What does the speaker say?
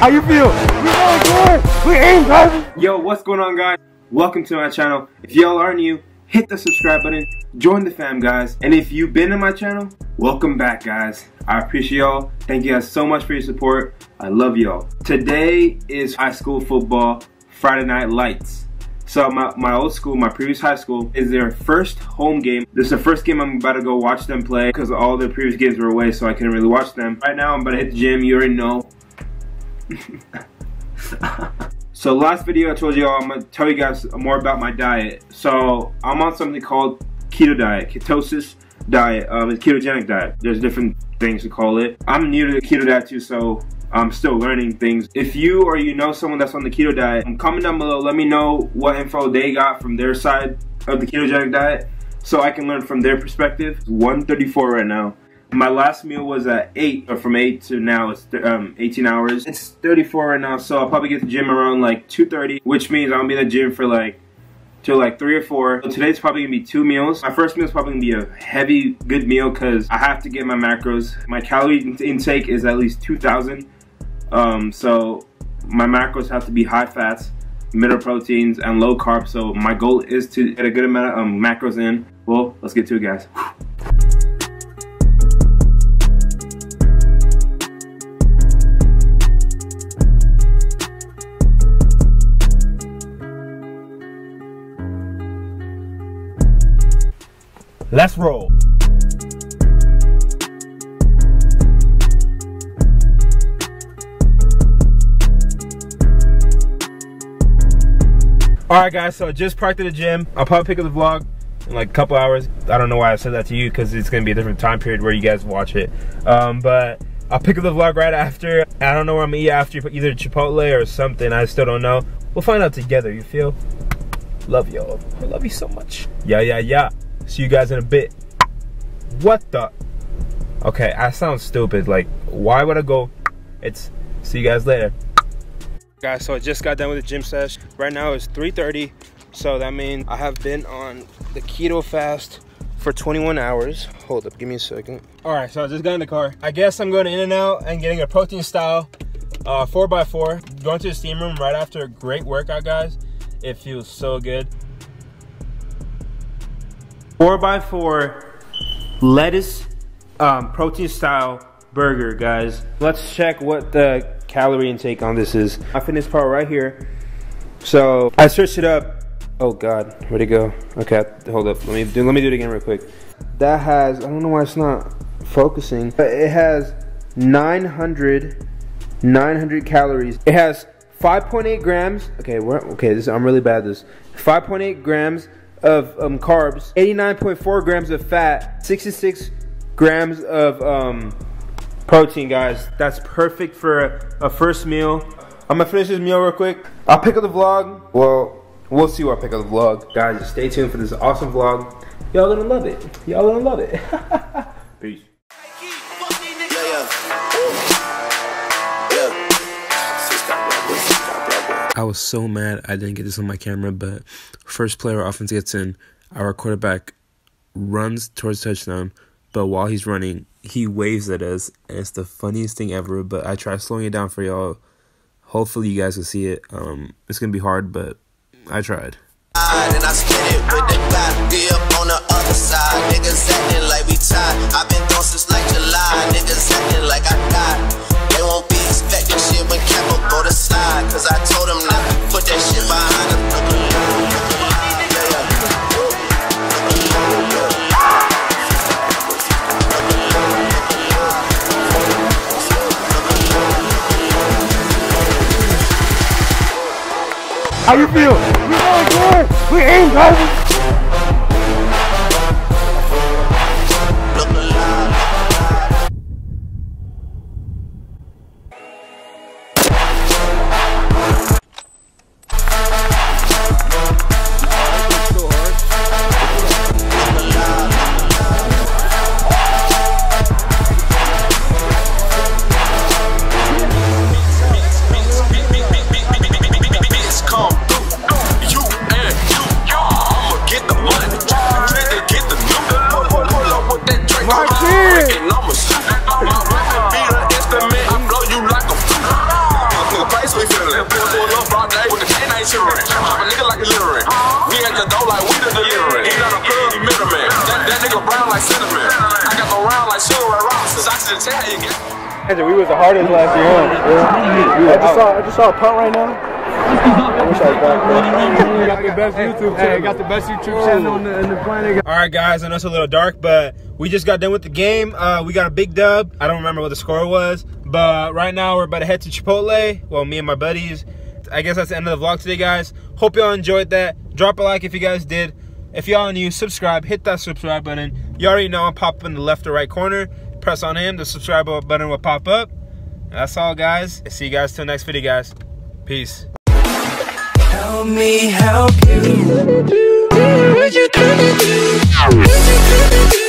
How you feel? We all good. We ain't good. Yo, what's going on, guys? Welcome to my channel. If y'all are new, hit the subscribe button. Join the fam, guys. And if you've been in my channel, welcome back, guys. I appreciate y'all. Thank you guys so much for your support. I love y'all. Today is high school football Friday Night Lights. So my old school, my previous high school, is their first home game. This is the first game I'm about to go watch them play because all their previous games were away, so I couldn't really watch them. Right now, I'm about to hit the gym. You already know. So last video I told you all, I'm going to tell you guys more about my diet. So I'm on something called keto diet, ketosis diet, it's ketogenic diet. There's different things to call it. I'm new to the keto diet too, so I'm still learning things. If you or you know someone that's on the keto diet, comment down below, let me know what info they got from their side of the ketogenic diet so I can learn from their perspective. It's 1:34 right now. My last meal was at 8, or from 8 to now it's 18 hours. It's 34 right now, so I'll probably get to the gym around like 2:30, which means I'll be in the gym for like till like 3 or 4. So today's probably going to be 2 meals. My first meal is probably going to be a heavy, good meal because I have to get my macros. My calorie intake is at least 2,000, so my macros have to be high fats, middle proteins, and low carbs, so my goal is to get a good amount of macros in. Well, let's get to it, guys. Let's roll. Alright guys, so I just parked at the gym. I'll probably pick up the vlog in like a couple hours. I don't know why I said that to you because it's going to be a different time period where you guys watch it. But I'll pick up the vlog right after. I don't know where I'm going to eat after, but either Chipotle or something. I still don't know. We'll find out together, you feel? Love y'all. I love you so much. Yeah, yeah, yeah. See you guys in a bit. What the? Okay, I sound stupid. Like, why would I go? It's see you guys later. Guys, so I just got done with the gym sesh. Right now it's 3:30, so that means I have been on the keto fast for 21 hours. Hold up, give me a second. All right, so I just got in the car. I guess I'm going to In-N-Out and getting a protein style 4x4. Going to the steam room right after a great workout, guys. It feels so good. 4x4 lettuce protein style burger, guys. Let's check what the calorie intake on this is. I finished part right here. So I searched it up. Oh God, where'd it go? Okay, hold up. Let me do it again real quick. That has, I don't know why it's not focusing, but it has 900 calories. It has 5.8 grams. Okay, I'm really bad at this. 5.8 grams of carbs, 89.4 grams of fat, 66 grams of protein, guys. That's perfect for a first meal. I'm gonna finish this meal real quick. I'll pick up the vlog. Well, we'll see where I pick up the vlog. Guys, just stay tuned for this awesome vlog. Y'all gonna love it. Y'all gonna love it. Peace. I was so mad I didn't get this on my camera, but first play our offense gets in, our quarterback runs towards touchdown, but while he's running, he waves at us, and it's the funniest thing ever, but I try slowing it down for y'all. Hopefully you guys will see it. It's going to be hard, but I tried. And I split it with the guy dip on the other side. Niggas acting like we tied. I've been gone since like July. Niggas acting like I died. They won't be expecting shit when Campbell go to slide. Cause I told him not to put that shit behind him. How you feel? We all good. We ain't good. Come through, you and you, y'all. We was the hardest last year. Yeah. I just saw a punt right now. I wish I was back, bro. Got the best YouTube channel. Got the best YouTube channel on the planet. All right, guys. I know it's a little dark, but we just got done with the game. We got a big dub. I don't remember what the score was, but right now we're about to head to Chipotle. Well, me and my buddies. I guess that's the end of the vlog today, guys. Hope y'all enjoyed that. Drop a like if you guys did. If y'all are new, subscribe. Hit that subscribe button. You already know I'm popping in the left or right corner. Press on him. The subscribe button will pop up. And that's all, guys. I see you guys till next video, guys. Peace. Help me help you.